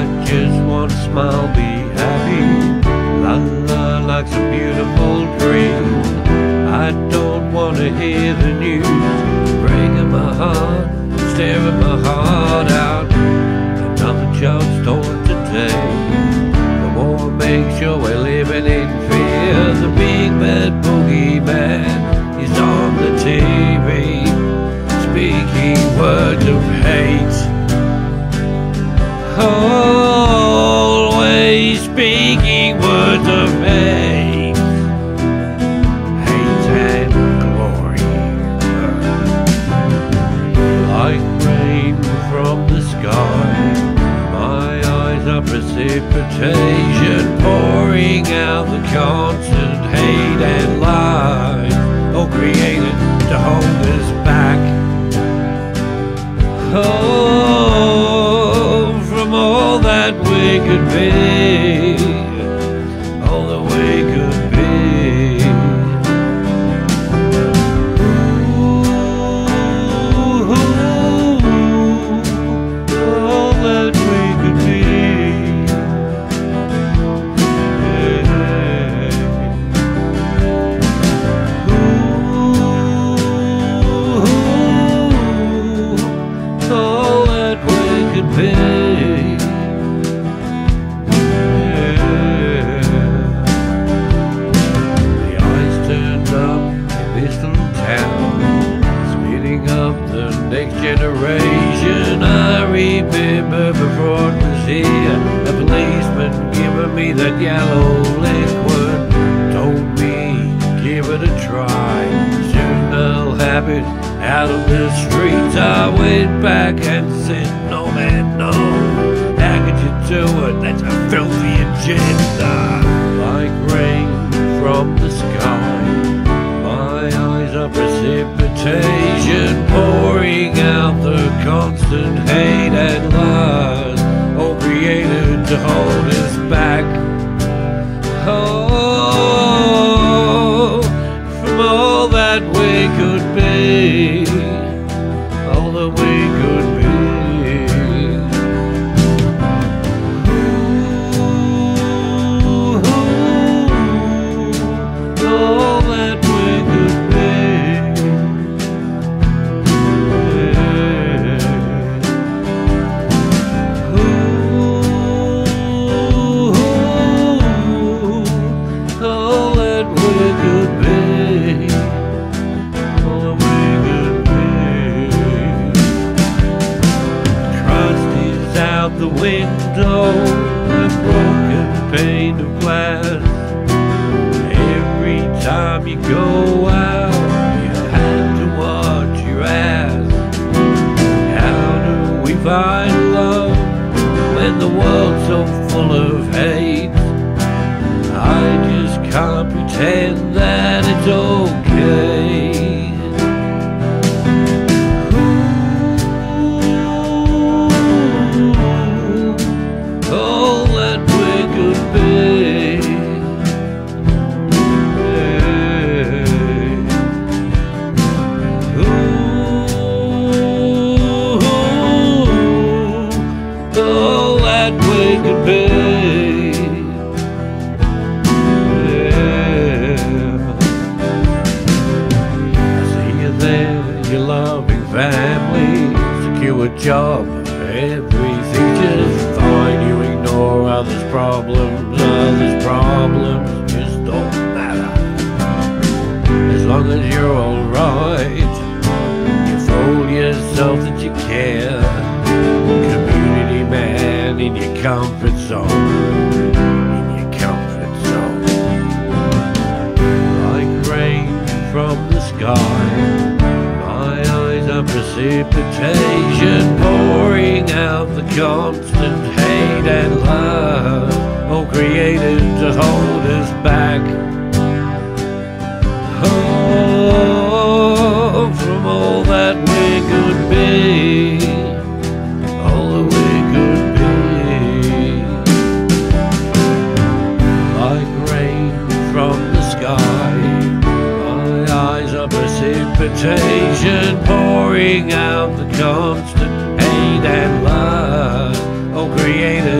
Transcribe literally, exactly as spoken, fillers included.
I just want to smile, be happy. La la, life's a beautiful dream. I don't want to hear the news, breaking my heart, staring my heart out. Another child's torn today. The war makes sure we're living in fear. The big bad boogeyman is on the T V, speaking words of hate. Always speaking words of hate, hate and glory. Like rain from the sky, my eyes are precipitation, pouring out the constant hate and lies, all created to hold us back. Oh, that we could be, all that we could be. Ooh, ooh, all that we could be. Yeah. Ooh, ooh, all that we could be. Generation, I remember before it was here, a policeman giving me that yellow liquid, told me give it a try, soon I'll have it out of the streets. I went back and said no man no, how could you do it, that's a filthy agenda. Like rain from the sky, my eyes are precipitation, pouring out the constant hate and lies, all created to hold us back. Oh, from all that we could be, all that we could be, ooh, all that we could be. The window, the broken pane of glass. Every time you go out, you have to watch your ass. How do we find love when the world's so full of hate? I just can't pretend that it's okay. Family, secure job, everything's just fine. You ignore others' problems, others' problems just don't matter. As long as you're alright, you fool yourself that you care. Community man in your comfort zone, in your comfort zone. Like rain from the sky, precipitation, pouring out the constant hate and love, all created to hold us back. Oh, from all that we could be, all that we could be. Like rain from the sky, precipitation, pouring out the constant hate and love, all created